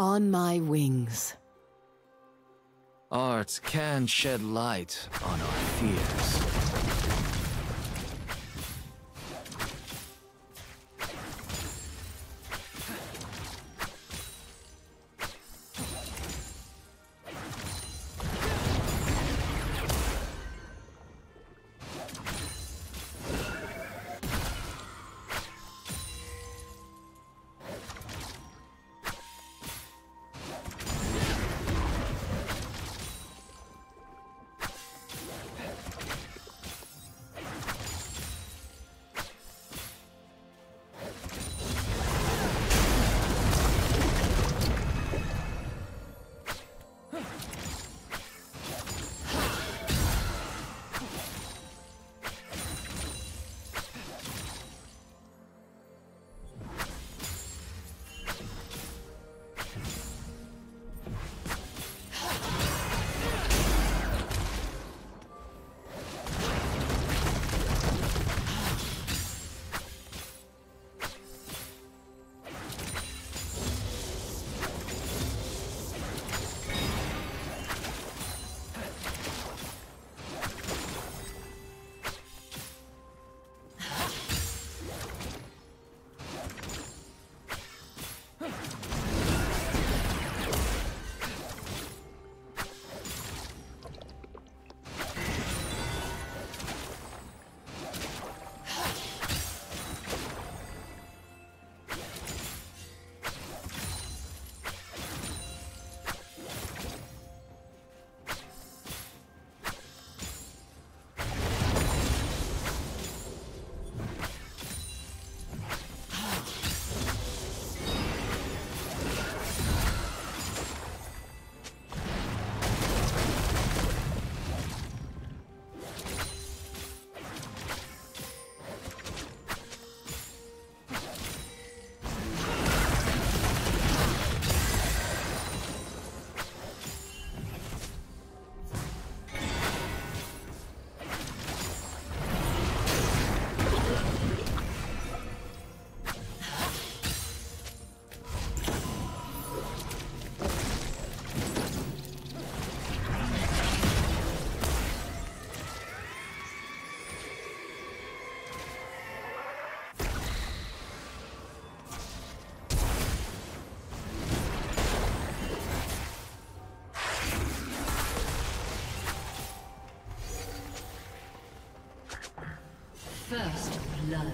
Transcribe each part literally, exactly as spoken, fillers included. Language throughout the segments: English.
On my wings. Art can shed light on our fears. First blood.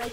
Red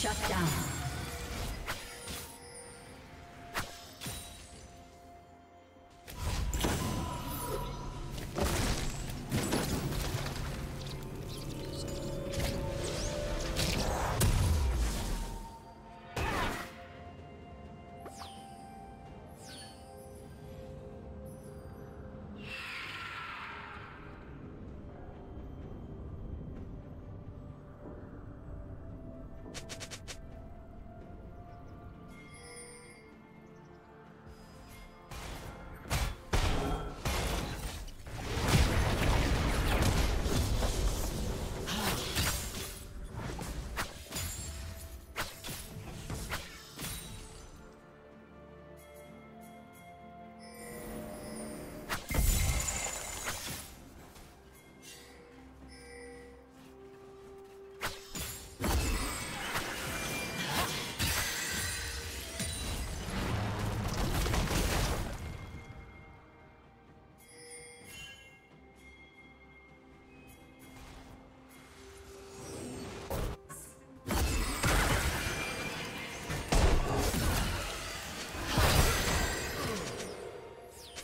Shut down.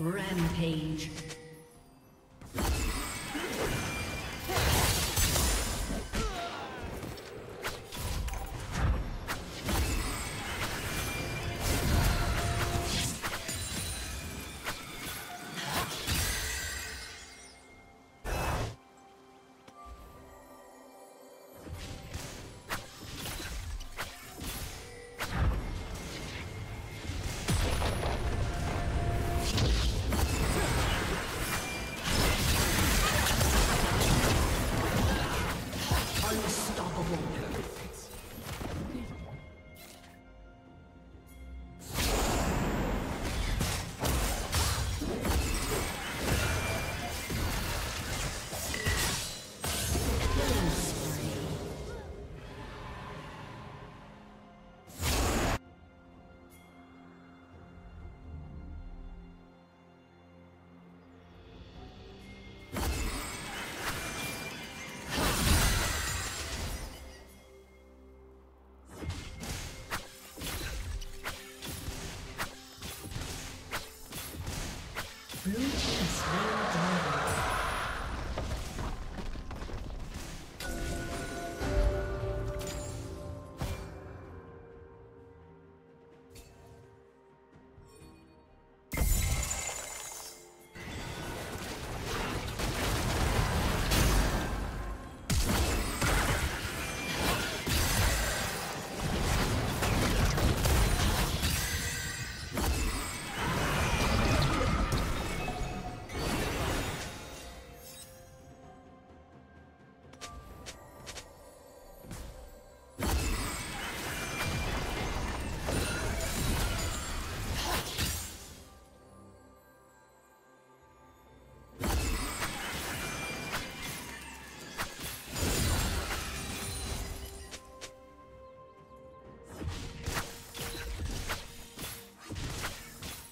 Rampage.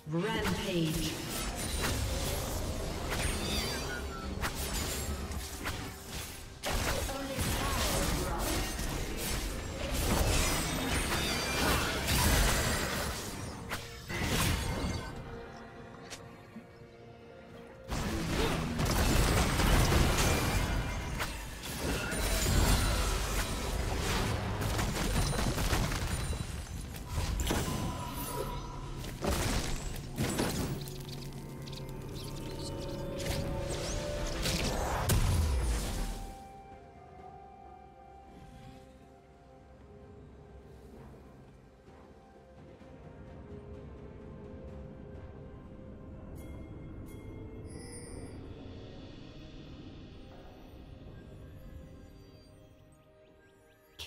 Rampage.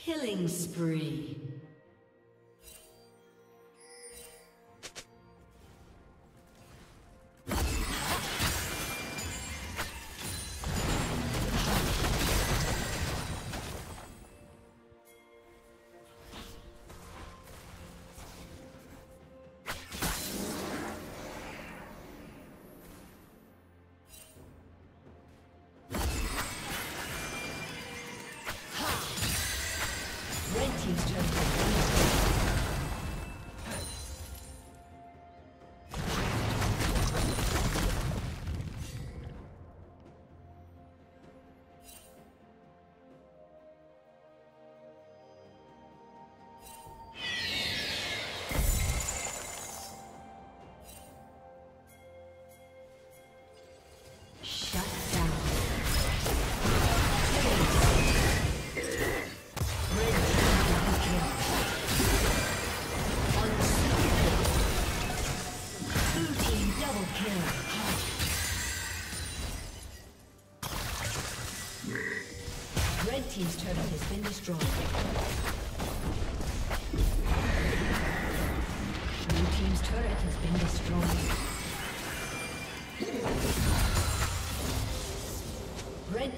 Killing spree. Team's turret has been destroyed. Blue team's turret has been destroyed. Red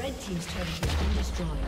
Red team's turret has been destroyed.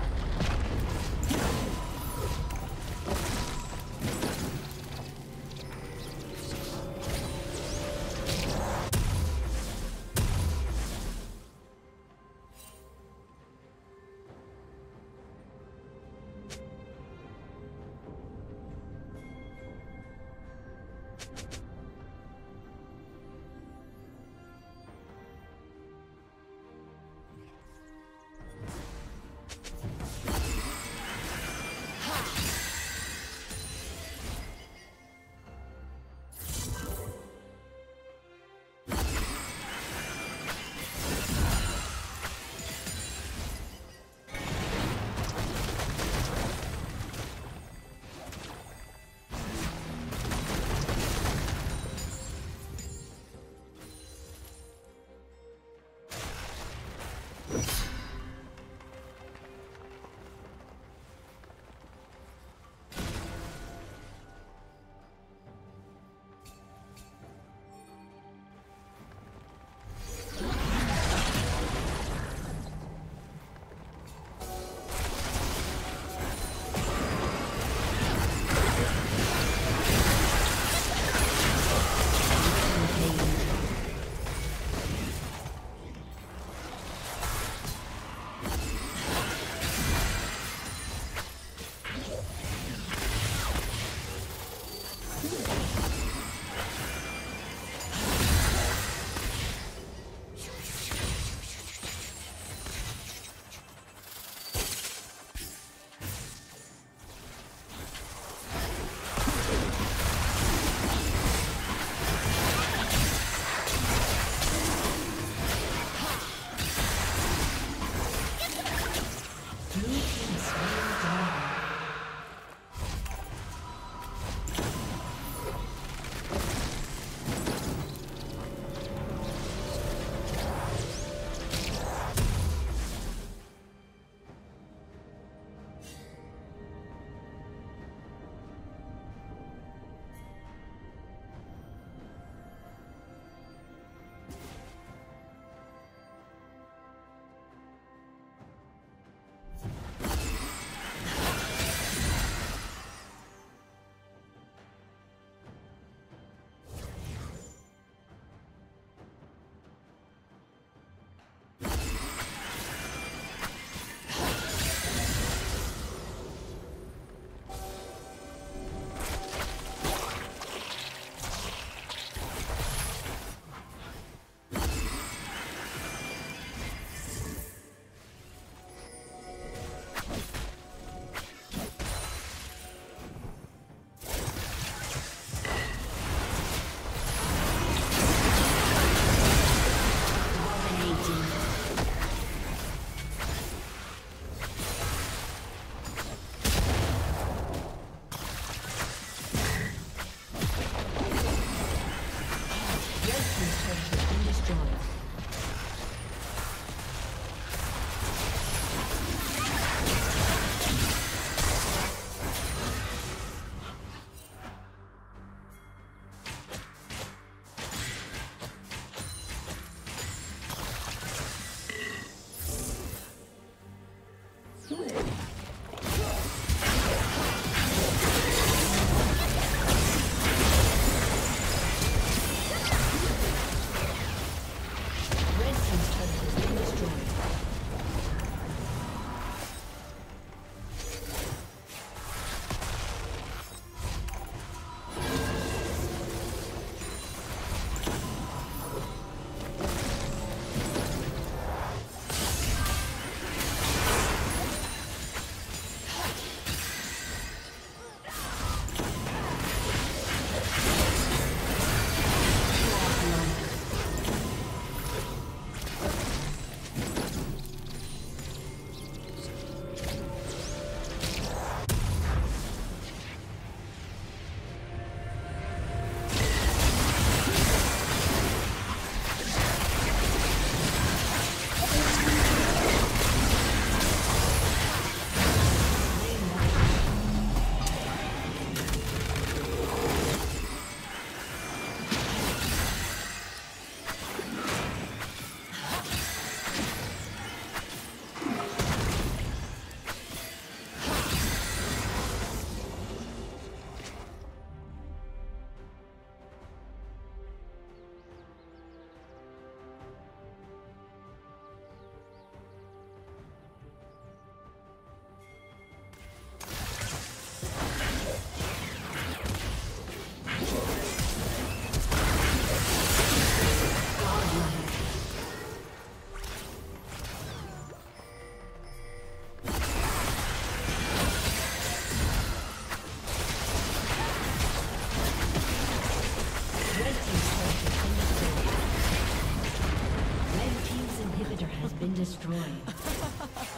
inhibitor has been destroyed.